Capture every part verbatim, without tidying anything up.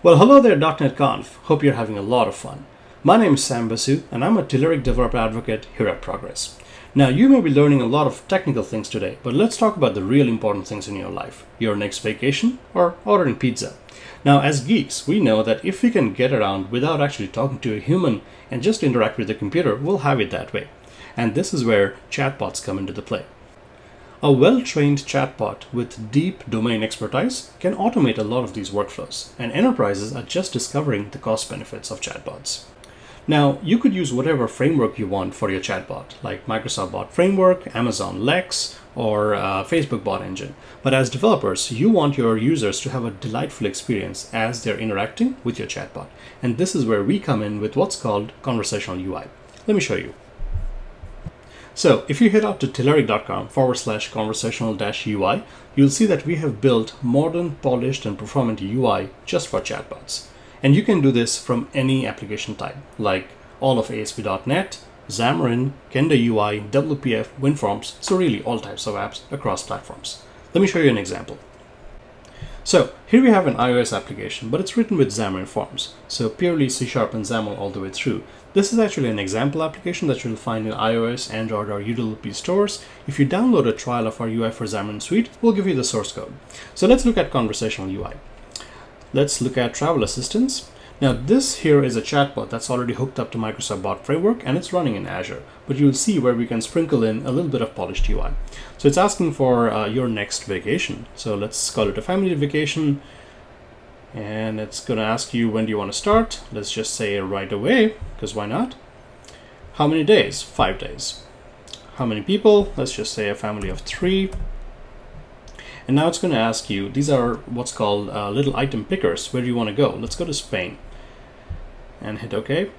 Well, hello there, .dot NET Conf. Hope you're having a lot of fun. My name is Sam Basu, and I'm a Telerik developer advocate here at Progress. Now, you may be learning a lot of technical things today, but let's talk about the real important things in your life, your next vacation or ordering pizza. Now, as geeks, we know that if we can get around without actually talking to a human and just interact with the computer, we'll have it that way. And this is where chatbots come into the play. A well-trained chatbot with deep domain expertise can automate a lot of these workflows, and enterprises are just discovering the cost benefits of chatbots. Now, you could use whatever framework you want for your chatbot, like Microsoft Bot Framework, Amazon Lex, or uh, Facebook Bot Engine. But as developers, you want your users to have a delightful experience as they're interacting with your chatbot. And this is where we come in with what's called conversational U I. Let me show you. So if you head out to telerik.com forward slash conversational dash UI, you'll see that we have built modern, polished, and performant U I just for chatbots. And you can do this from any application type, like all of A S P dot NET, Xamarin, Kendo U I, W P F, WinForms, so really all types of apps across platforms. Let me show you an example. So here we have an iOS application, but it's written with Xamarin Forms, so purely C sharp and XAML all the way through. This is actually an example application that you'll find in iOS, Android, or U W P stores. If you download a trial of our U I for Xamarin suite, we'll give you the source code. So let's look at conversational U I. Let's look at travel assistance. Now, this here is a chatbot that's already hooked up to Microsoft Bot Framework, and it's running in Azure. But you'll see where we can sprinkle in a little bit of polished U I. So it's asking for uh, your next vacation. So let's call it a family vacation. And it's going to ask you, when do you want to start? Let's just say right away, because why not? How many days? Five days. How many people? Let's just say a family of three. And now it's going to ask you, these are what's called uh, little item pickers. Where do you want to go? Let's go to Spain. And hit OK.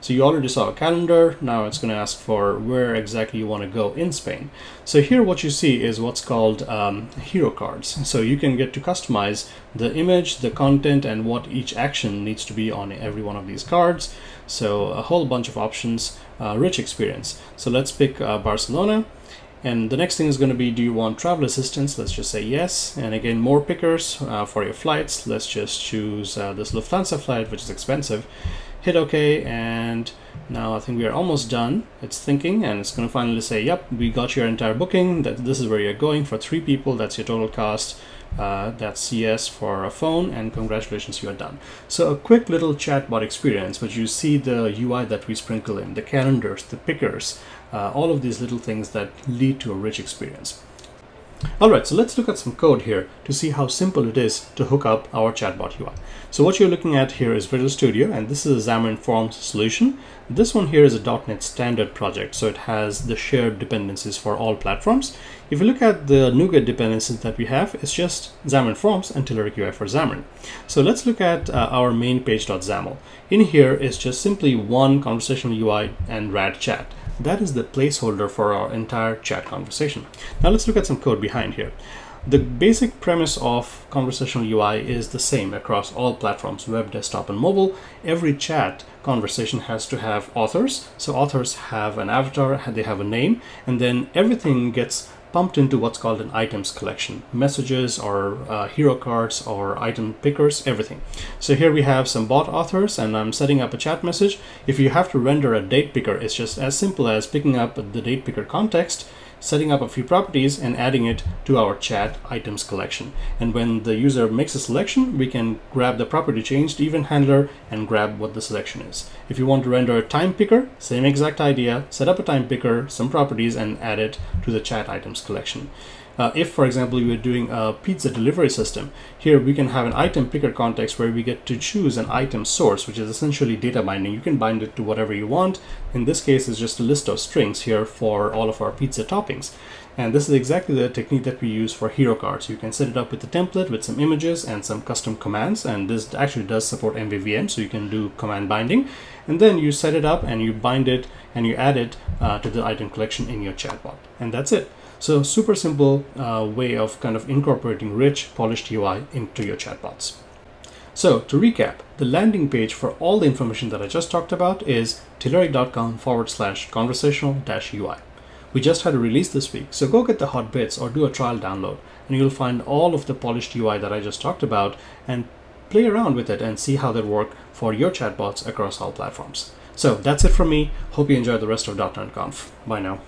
So you already saw a calendar. Now it's going to ask for where exactly you want to go in Spain. So here what you see is what's called um, hero cards. So you can get to customize the image, the content, and what each action needs to be on every one of these cards. So a whole bunch of options, uh, rich experience. So let's pick uh, Barcelona. And the next thing is going to be, do you want travel assistance? Let's just say yes. And again, more pickers uh, for your flights. Let's just choose uh, this Lufthansa flight, which is expensive. Hit OK, and now I think we are almost done. It's thinking, and it's going to finally say, yep, we got your entire booking. That this is where you're going for three people. That's your total cost. Uh, that's yes for a phone, and congratulations, you are done. So a quick little chatbot experience, but you see the U I that we sprinkle in, the calendars, the pickers, uh, all of these little things that lead to a rich experience. Alright, so let's look at some code here to see how simple it is to hook up our chatbot U I. So what you're looking at here is Visual Studio, and this is a Xamarin Forms solution. This one here is a .dot NET Standard project, so it has the shared dependencies for all platforms. If you look at the NuGet dependencies that we have, it's just Xamarin Forms and Telerik U I for Xamarin. So let's look at uh, our main page.xaml. In here is just simply one conversational U I and rad chat. That is the placeholder for our entire chat conversation. Now let's look at some code behind here. The basic premise of conversational U I is the same across all platforms, web, desktop, and mobile. Every chat conversation has to have authors. So authors have an avatar, they have a name, and then everything gets pumped into what's called an items collection, messages or uh, hero cards or item pickers, everything. So here we have some bot authors, and I'm setting up a chat message. If you have to render a date picker, it's just as simple as picking up the date picker context, setting up a few properties, and adding it to our chat items collection. And when the user makes a selection, we can grab the property changed event handler and grab what the selection is. If you want to render a time picker, same exact idea, set up a time picker, some properties, and add it to the chat items collection. Uh, if, for example, you are doing a pizza delivery system, here we can have an item picker context where we get to choose an item source, which is essentially data binding. You can bind it to whatever you want. In this case, it's just a list of strings here for all of our pizza toppings. And this is exactly the technique that we use for hero cards. You can set it up with a template with some images and some custom commands. And this actually does support M V V M, so you can do command binding. And then you set it up and you bind it and you add it uh, to the item collection in your chatbot. And that's it. So super simple uh, way of kind of incorporating rich, polished U I into your chatbots. So to recap, the landing page for all the information that I just talked about is telerik.com forward slash conversational dash UI. We just had a release this week, so go get the hot bits or do a trial download, and you'll find all of the polished U I that I just talked about, and play around with it and see how they work for your chatbots across all platforms. So that's it from me. Hope you enjoy the rest of dot net Conf. Bye now.